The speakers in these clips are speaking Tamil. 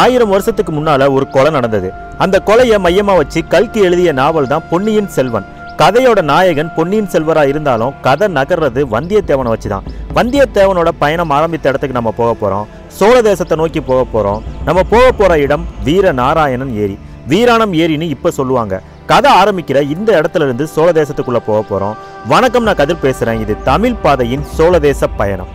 1000 வருஷத்துக்கு முன்னால ஒரு கொலை நடந்தது. அந்த கொலையை மையமா வச்சு கல்கி எழுதிய நாவல் தான் பொன்னியின் செல்வன். கதையோட நாயகன் பொன்னியின் செல்வரா இருந்தாலும் கதை நகர்றது வந்தியத்தேவனை வச்சு தான். வந்தியத்தேவனோட பயணம் ஆரம்பித்த இடத்துக்கு நம்ம போக போகிறோம். சோழ தேசத்தை நோக்கி போக போகிறோம். நம்ம போக போகிற இடம் வீரநாராயணன் ஏரி, வீராணம் ஏரின்னு இப்போ சொல்லுவாங்க. கதை ஆரம்பிக்கிற இந்த இடத்துல இருந்து சோழ தேசத்துக்குள்ளே போக போகிறோம். வணக்கம், நான் கதிர் பேசுகிறேன். இது தமிழ் பாதையின் சோழ தேச பயணம்.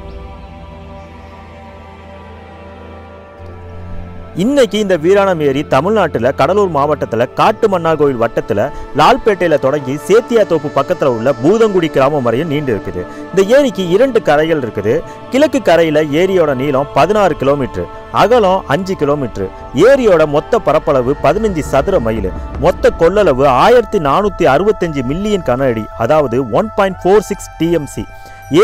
இன்னைக்கு இந்த வீராணம் ஏரி தமிழ்நாட்டில் கடலூர் மாவட்டத்தில் காட்டுமன்னார் கோயில் வட்டத்தில் லால்பேட்டையில் தொடங்கி சேத்தியா தோப்பு பக்கத்தில் உள்ள பூதங்குடி கிராமம் வரையும் நீண்டு இருக்குது. இந்த ஏரிக்கு 2 கரைகள் இருக்குது. கிழக்கு கரையில் ஏரியோட நீளம் 16 கிலோமீட்டர், அகலம் 5 கிலோமீட்டர். ஏரியோட மொத்த பரப்பளவு 15 சதுர மைல். மொத்த கொள்ளளவு 1465 மில்லியன் கன அடி, அதாவது 1.46 TMC.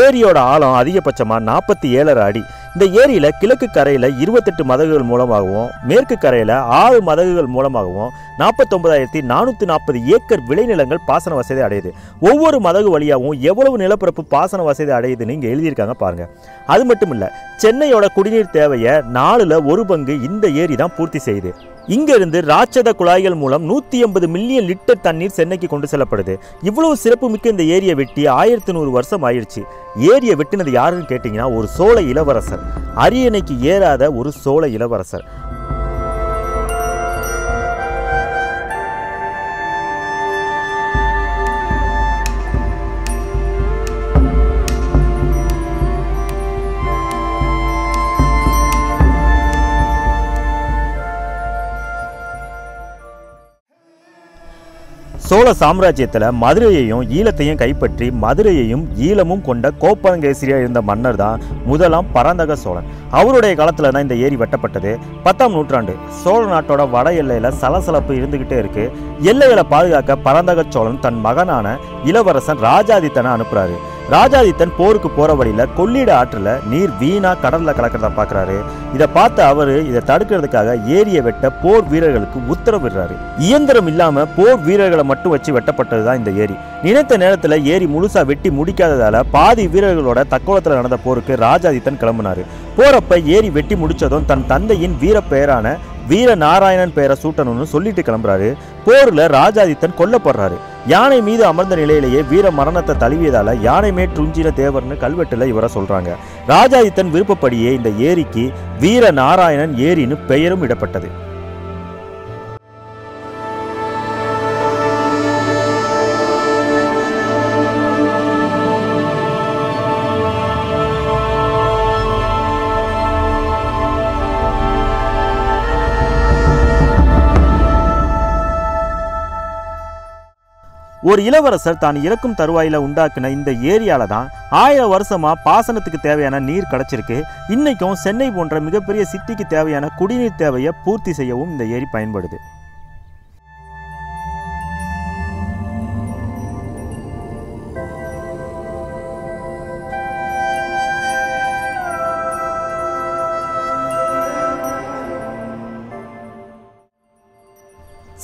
ஏரியோட ஆழம் அதிகபட்சமாக 47.5 அடி. இந்த ஏரியில் கிழக்கு கரையில் 28 மதகுகள் மூலமாகவும் மேற்கு கரையில் 6 மதகுகள் மூலமாகவும் 49,440 ஏக்கர் விளைநிலங்கள் பாசன வசதி அடையுது. ஒவ்வொரு மதகு வழியாகவும் எவ்வளவு நிலப்பரப்பு பாசன வசதி அடையுதுன்னு இங்கே எழுதியிருக்காங்க பாருங்கள். அது மட்டும் இல்லை, சென்னையோட குடிநீர் தேவையை 4ல் 1 பங்கு இந்த ஏரி தான் பூர்த்தி செய்யுது. இங்கிருந்து ராட்சத குழாய்கள் மூலம் 150 மில்லியன் லிட்டர் தண்ணீர் சென்னைக்கு கொண்டு செல்லப்படுது. இவ்வளவு சிறப்புமிக்க இந்த ஏரியை வெட்டி 1100 வருஷம் ஆயிடுச்சு. ஏரியை வெட்டினது யாருன்னு கேட்டிங்கன்னா ஒரு சோழ இளவரசர், அரியணைக்கு ஏறாத ஒரு சோழ இளவரசர். சோழ சாம்ராஜ்யத்தில் மதுரையையும் ஈழத்தையும் கைப்பற்றி மதுரையையும் ஈழமும் கொண்ட கோப்பரங்கேசரியா இருந்த மன்னர் தான் முதலாம் பராந்தக சோழன். அவருடைய காலத்தில் தான் இந்த ஏரி வெட்டப்பட்டது. 10ஆம் நூற்றாண்டு சோழ நாட்டோட வட எல்லையில் சலசலப்பு இருந்துக்கிட்டே இருக்குது. எல்லைகளை பாதுகாக்க பராந்தக சோழன் தன் மகனான இளவரசன் ராஜாதித்தனை அனுப்புகிறாரு. ராஜாதித்தன் போருக்கு போகிற வழியில் கொள்ளிட ஆற்றில் நீர் வீணாக கடலில் கலக்கிறத பார்க்குறாரு. இதை பார்த்து அவர் இதை தடுக்கிறதுக்காக ஏரியை வெட்ட போர் வீரர்களுக்கு உத்தரவிடுறாரு. இயந்திரம் இல்லாமல் போர் வீரர்களை மட்டும் வச்சு வெட்டப்பட்டது தான் இந்த ஏரி. நினைத்த நேரத்தில் ஏரி முழுசாக வெட்டி முடிக்காததால் பாதி வீரர்களோட தக்கோலத்தில் நடந்த போருக்கு ராஜாதித்தன் கிளம்புனார். போகிறப்ப ஏரி வெட்டி முடித்ததும் தன் தந்தையின் வீர பெயரான வீரநாராயணன் பெயரை சூட்டணும்னு சொல்லிட்டு கிளம்புறாரு. போரில் ராஜாதித்தன் கொல்லப்படுறாரு. யானை மீது அமர்ந்த நிலையிலேயே வீர மரணத்தை தழுவியதால் யானை மேற்றுஞ்சின தேவர்னு கல்வெட்டில் இவரை சொல்கிறாங்க. ராஜாதித்தன் விருப்பப்படியே இந்த ஏரிக்கு வீரநாராயணன் ஏரின்னு பெயரும் இடப்பட்டது. ஒரு இளவரசர் தான் இறக்கும் தருவாயில் உண்டாக்குன இந்த ஏரியாவில் தான் 1000 வருஷமாக பாசனத்துக்கு தேவையான நீர் கிடச்சிருக்கு. இன்றைக்கும் சென்னை போன்ற மிகப்பெரிய சிட்டிக்கு தேவையான குடிநீர் தேவையை பூர்த்தி செய்யவும் இந்த ஏரி பயன்படுது.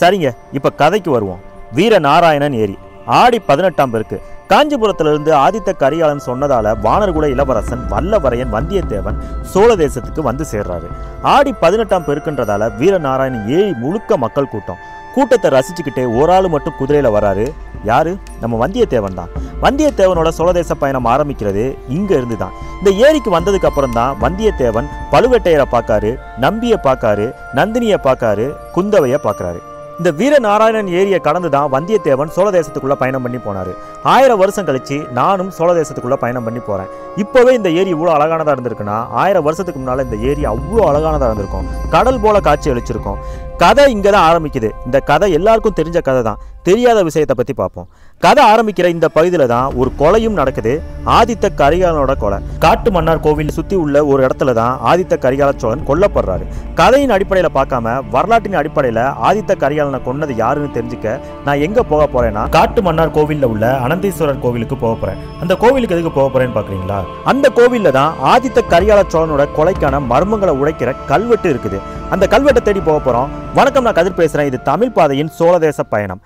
சரிங்க, இப்போ கதைக்கு வருவோம். வீரநாராயணன் ஏரி ஆடி 18ஆம் பேருக்கு காஞ்சிபுரத்திலிருந்து ஆதித்த கரிகாலன் சொன்னதால வானர்குல இளவரசன் வல்லவரையன் வந்தியத்தேவன் சோழ தேசத்துக்கு வந்து சேர்றாரு. ஆடி 18ஆம் பெருக்குன்றதால வீரநாராயணன் ஏரி முழுக்க மக்கள் கூட்டம். கூட்டத்தை ரசிச்சுக்கிட்டே ஒரு ஆள் மட்டும் குதிரையில் வராரு. யாரு? நம்ம வந்தியத்தேவன் தான். வந்தியத்தேவனோட சோழதேச பயணம் ஆரம்பிக்கிறது இங்கே இருந்து தான். இந்த ஏரிக்கு வந்ததுக்கு அப்புறம் தான் வந்தியத்தேவன் பழுவேட்டையரை பார்க்காரு, நம்பியை பார்க்காரு, நந்தினியை பார்க்காரு, குந்தவையை பார்க்குறாரு. இந்த வீரநாராயணன் ஏரியை கடந்து தான் வந்தியத்தேவன் சோழ தேசத்துக்குள்ளே பயணம் பண்ணி போனார். 1000 வருஷம் கழித்து நானும் சோழ தேசத்துக்குள்ளே பயணம் பண்ணி போகிறேன். இப்போவே இந்த ஏரி இவ்வளோ அழகானதாக இருந்திருக்குன்னா 1000 வருஷத்துக்கு முன்னால் இந்த ஏரி அவ்வளோ அழகானதாக இருந்திருக்கும். கடல் போல காட்சி அளிச்சிருக்கும். கதை இங்கே தான் ஆரம்பிக்குது. இந்த கதை எல்லாருக்கும் தெரிஞ்ச கதை தான். தெரியாத விஷயத்தை பற்றி பார்ப்போம். கதை ஆரம்பிக்கிற இந்த பகுதியில் தான் ஒரு கொலையும் நடக்குது. ஆதித்த கரிகாலனோட கொலை. காட்டுமன்னார் கோவில் சுற்றி உள்ள ஒரு இடத்துல தான் ஆதித்த கரிகால சோழன் கொல்லப்படுறாரு. கதையின் அடிப்படையில் பார்க்காம வரலாற்றின் அடிப்படையில் ஆதித்த கரிகாலனை கொன்னது யாருன்னு தெரிஞ்சுக்க நான் எங்கே போக போகிறேன்னா காட்டுமன்னார் கோவிலில் உள்ள அனந்தேஸ்வரர் கோவிலுக்கு போக போகிறேன். அந்த கோவிலுக்கு எதுக்கு போக போகிறேன்னு பார்க்குறீங்களா? அந்த கோவிலில் தான் ஆதித்த கரிகால சோழனோட கொலைக்கான மர்மங்களை உடைக்கிற கல்வெட்டு இருக்குது. அந்த கல்வெட்டை தேடி போக போகிறோம். வணக்கம், நான் கதிர் பேசுகிறேன். இது தமிழ் பாதையின் சோழ தேச பயணம்.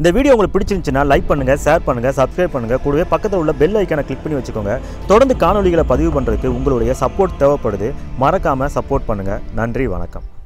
இந்த வீடியோ உங்களுக்கு பிடிச்சிருந்துச்சுனா லைக் பண்ணுங்க, ஷேர் பண்ணுங்க, சப்ஸ்கிரைப் பண்ணுங்க. கூடவே பக்கத்துல உள்ள பெல் ஐகானை கிளிக் பண்ணி வச்சுக்கோங்க. தொடர்ந்து காணொளிகளை பதிவு பண்றதுக்கு உங்களுடைய சப்போர்ட் தேவைப்படுது. மறக்காம சப்போர்ட் பண்ணுங்க. நன்றி, வணக்கம்.